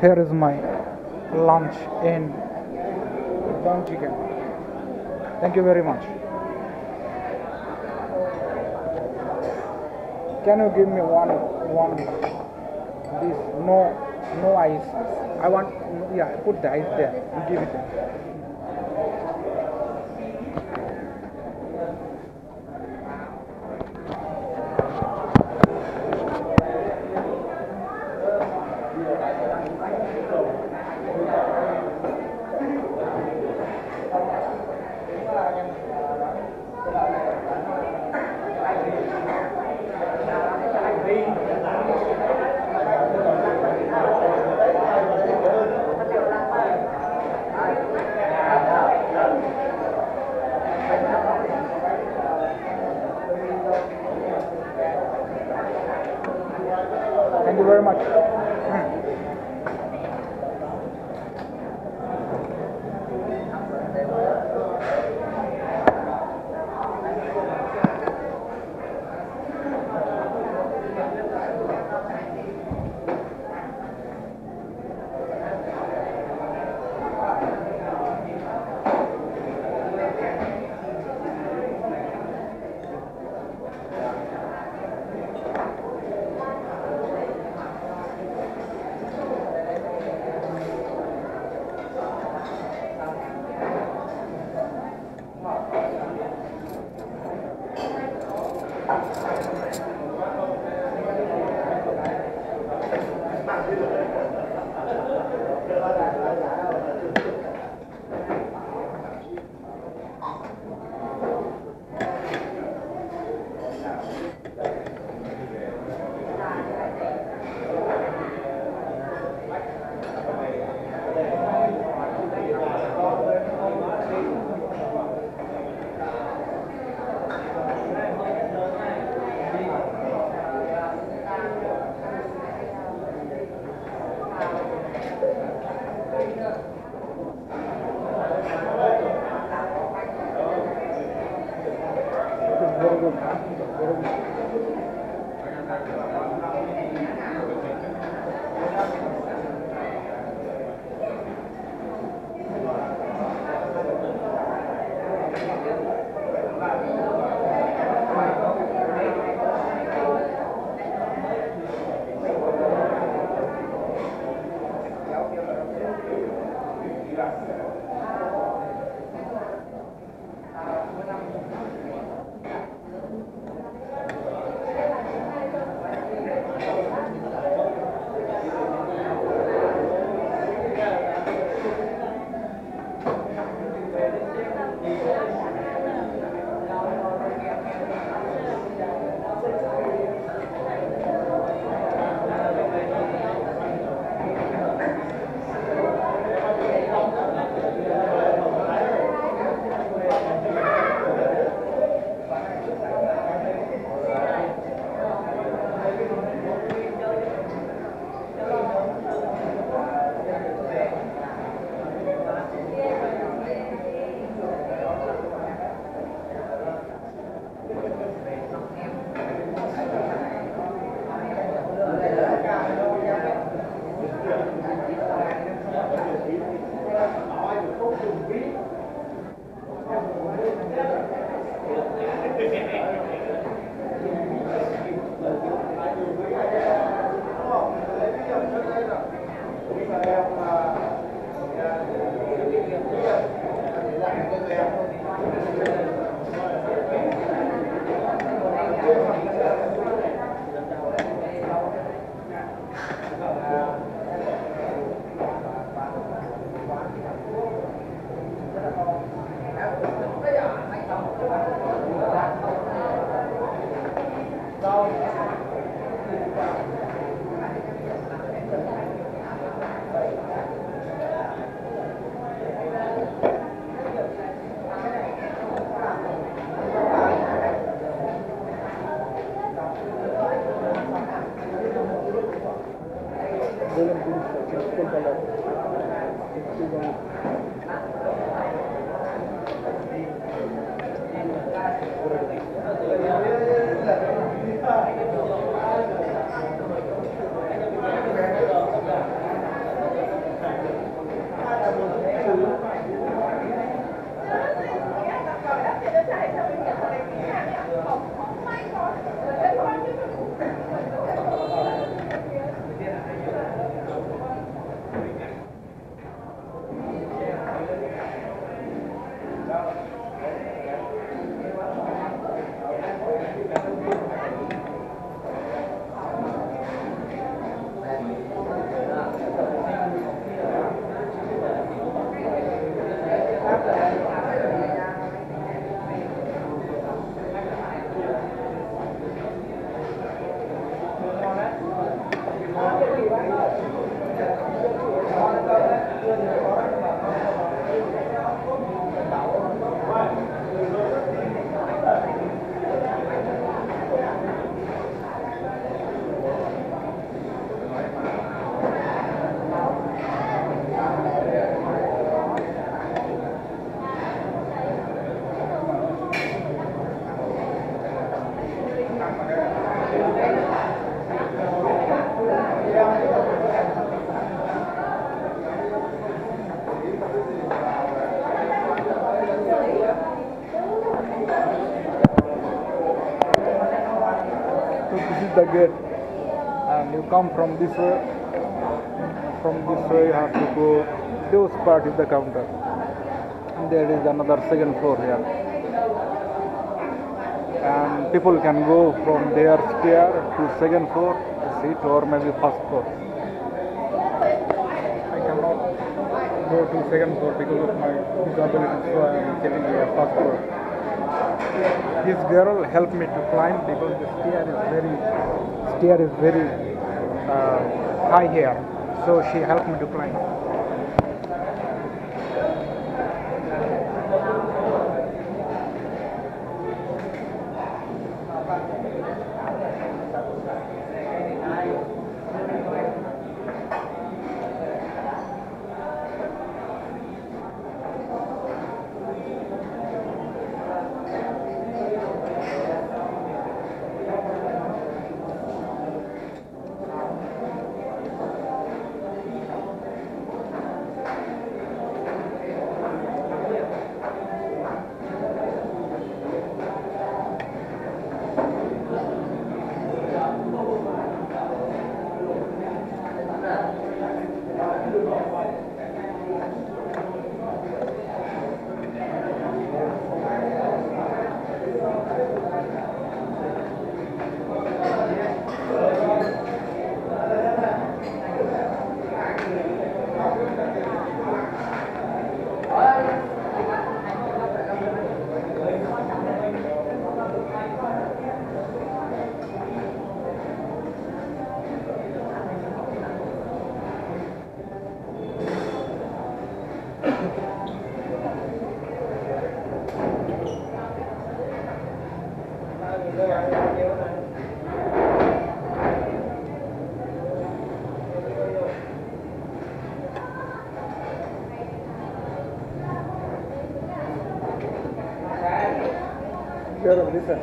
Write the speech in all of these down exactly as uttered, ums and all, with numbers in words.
Here is my lunch in Don Chicken. Thank you very much. Can you give me one one this no no ice? I want, yeah, put the ice there. You give it there. Thank you very much. the gate and you come from this way. From this way you have to go. Those part is the counter. And there is another second floor here. And people can go from their stair to second floor, seat, or maybe first floor. I cannot go to second floor because of my disability, so I am getting a first floor. This girl helped me to climb because the stair is very, stair is very uh, high here. So she helped me to climb. Listen,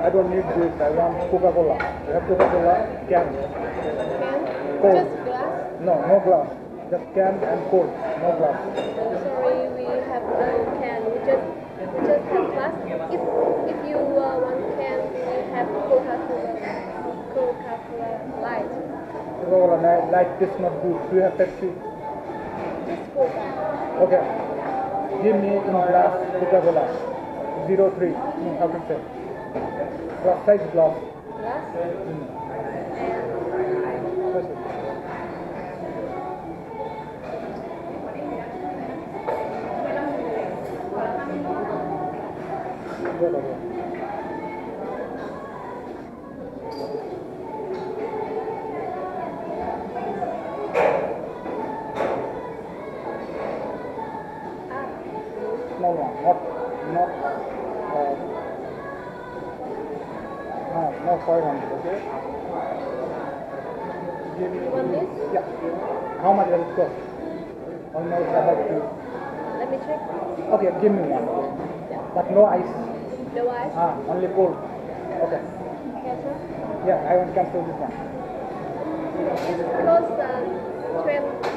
I don't need this, I want Coca-Cola. You have Coca-Cola, can. Cold. Just glass? No, no glass. Just can and cold, no glass. Sorry, we have no can. We just, we just have glass. If, if you uh, want can, we have Coca-Cola. Coca-Cola light. Coca-Cola light tastes not good. Do you have Pepsi? Just Coca. Okay. Give me in glass Coca-Cola. Zero three. Mm, how can say? Glass size glass. Glass. Mm. No, no, not, not. No, five hundred, okay? Give me, yeah. How much does it cost? Almost I have to. Let me check. Okay, give me one. Yeah. But no ice. No ice? Ah, only cold. Okay. Cancel? Yeah, I want to cancel this one. It costs uh, twelve.